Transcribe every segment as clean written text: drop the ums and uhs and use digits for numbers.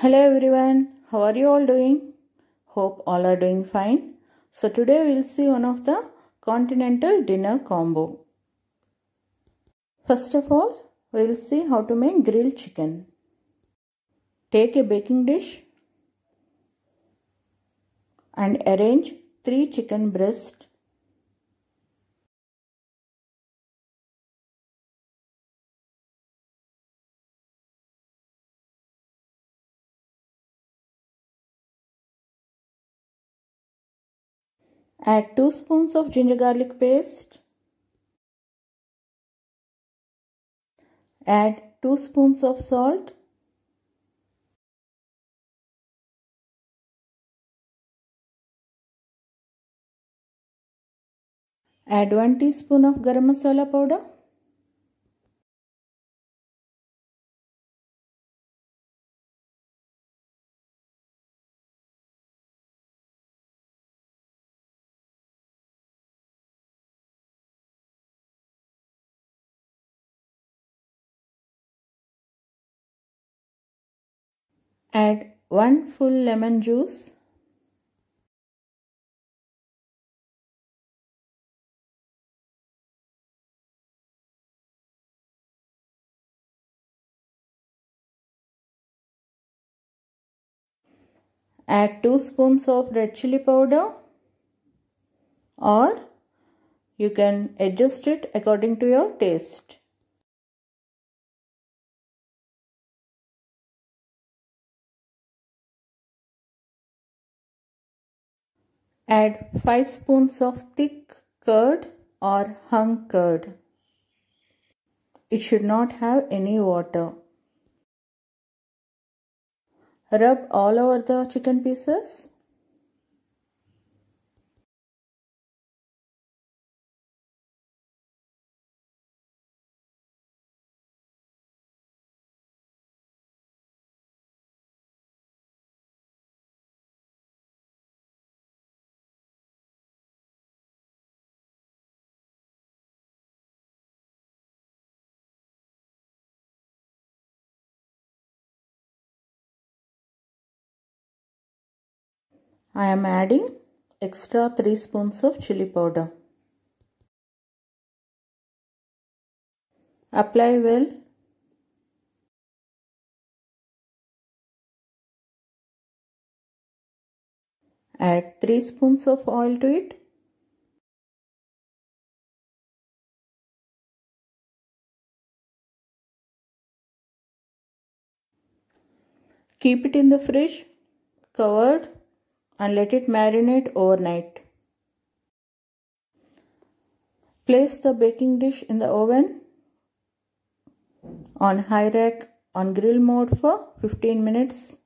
Hello everyone, how are you all doing? Hope all are doing fine. So today we'll see one of the continental dinner combo. First of all, we'll see how to make grilled chicken. Take a baking dish and arrange 3 chicken breasts. Add 2 spoons of ginger garlic paste. Add 2 spoons of salt. Add 1 teaspoon of garam masala powder. Add 1 full lemon juice. Add 2 spoons of red chili powder, or you can adjust it according to your taste. Add 5 spoons of thick curd or hung curd. It should not have any water. Rub all over the chicken pieces. I am adding extra 3 spoons of chili powder. Apply well. Add 3 spoons of oil to it. Keep it in the fridge, covered, and let it marinate overnight. Place the baking dish in the oven on high rack on grill mode for 15 minutes.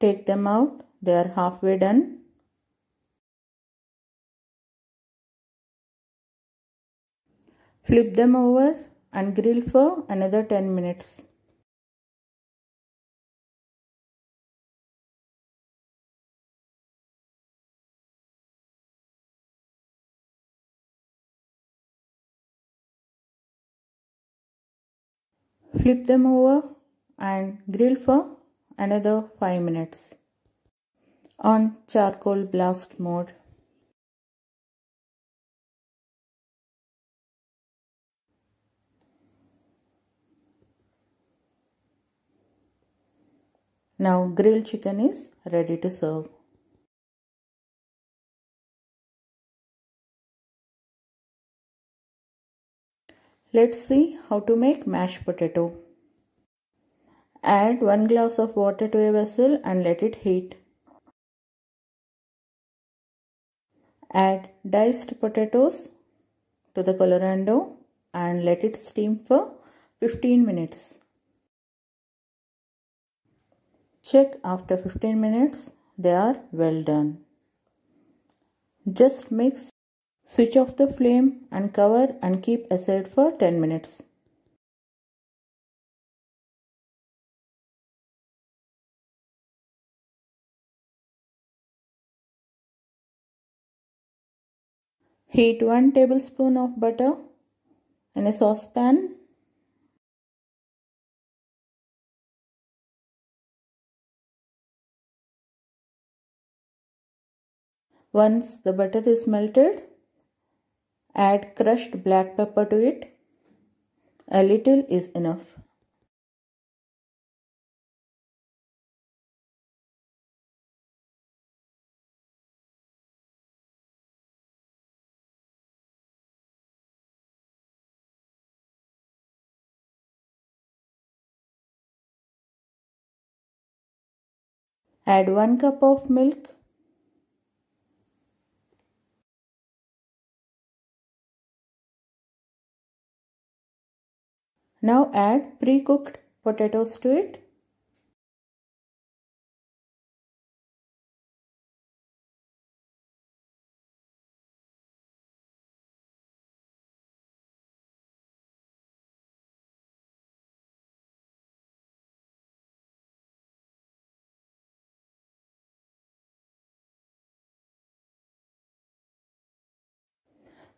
Take them out, they are halfway done. Flip them over and grill for another 10 minutes. Flip them over and grill for another 5 minutes on charcoal blast mode. Now grilled chicken is ready to serve. Let's see how to make mashed potato. Add 1 glass of water to a vessel and let it heat. Add diced potatoes to the colorando and let it steam for 15 minutes. Check after 15 minutes, they are well done. Just mix, switch off the flame and cover and keep aside for 10 minutes. Heat 1 tablespoon of butter in a saucepan. Once the butter is melted, add crushed black pepper to it. A little is enough. Add 1 cup of milk. Now add pre-cooked potatoes to it.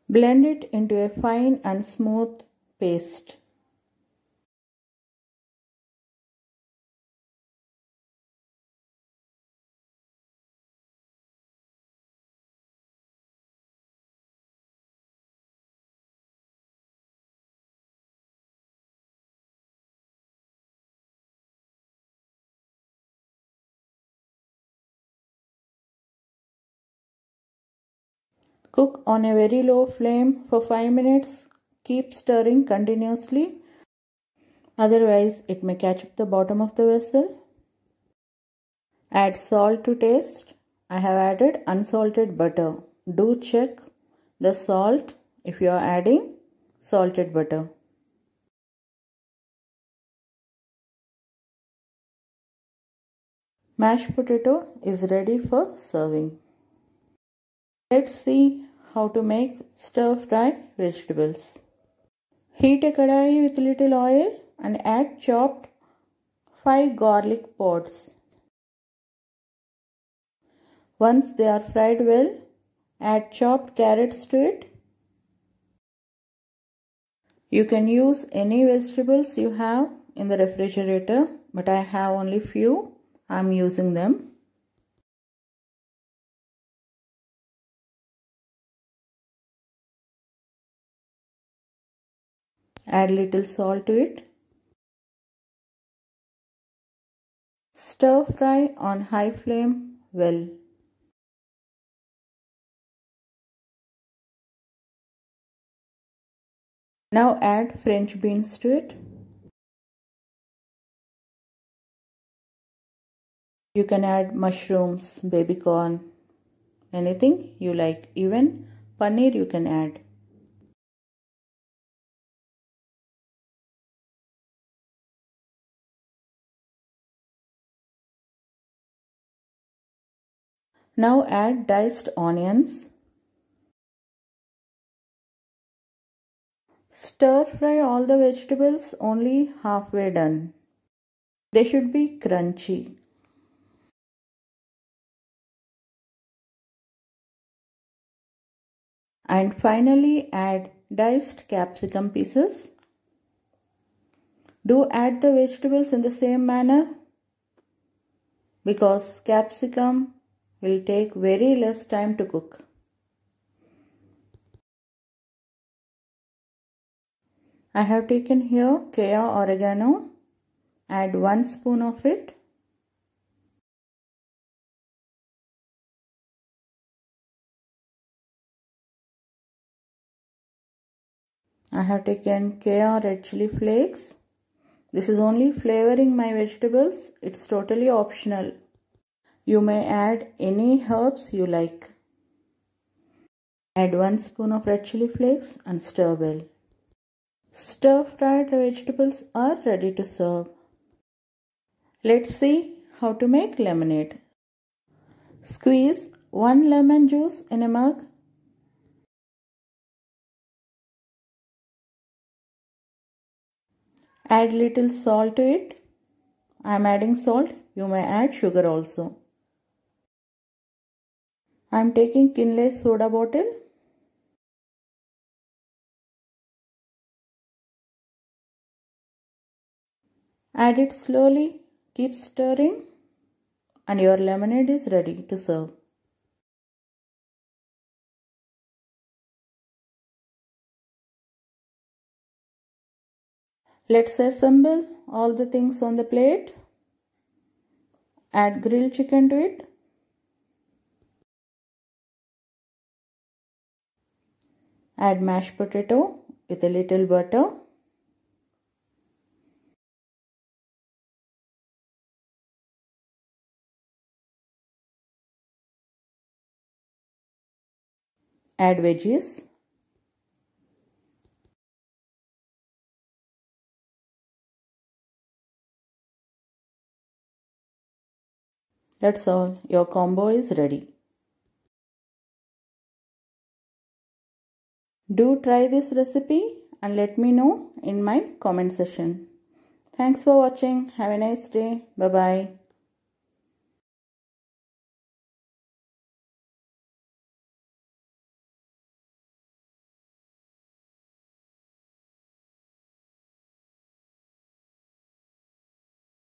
Blend it into a fine and smooth paste. Cook on a very low flame for 5 minutes. Keep stirring continuously, otherwise it may catch up the bottom of the vessel. Add salt to taste. I have added unsalted butter. Do check the salt if you are adding salted butter. Mashed potato is ready for serving. Let's see how to make stir-fried vegetables. Heat a kadai with little oil and add chopped 5 garlic pods. Once they are fried well, add chopped carrots to it. You can use any vegetables you have in the refrigerator, but I have only few. I am using them. Add little salt to it. Stir fry on high flame well. Now add French beans to it. You can add mushrooms, baby corn, anything you like. Even paneer you can add. Now add diced onions. Stir fry all the vegetables only halfway done. They should be crunchy. And finally add diced capsicum pieces. Do add the vegetables in the same manner, because capsicum will take very less time to cook. I have taken here Kaya Oregano. Add 1 spoon of it. I have taken Kaya Red Chili Flakes. This is only flavoring my vegetables. It's totally optional. You may add any herbs you like. Add 1 spoon of red chili flakes and stir well. Stir-fried vegetables are ready to serve. Let's see how to make lemonade. Squeeze 1 lemon juice in a mug. Add little salt to it. I am adding salt. You may add sugar also. I am taking Kinley soda bottle. Add it slowly, keep stirring, and your lemonade is ready to serve. Let's assemble all the things on the plate. Add grilled chicken to it. Add mashed potato with a little butter. Add veggies. That's all. Your combo is ready. Do try this recipe and let me know in my comment section. Thanks for watching. Have a nice day. Bye-bye.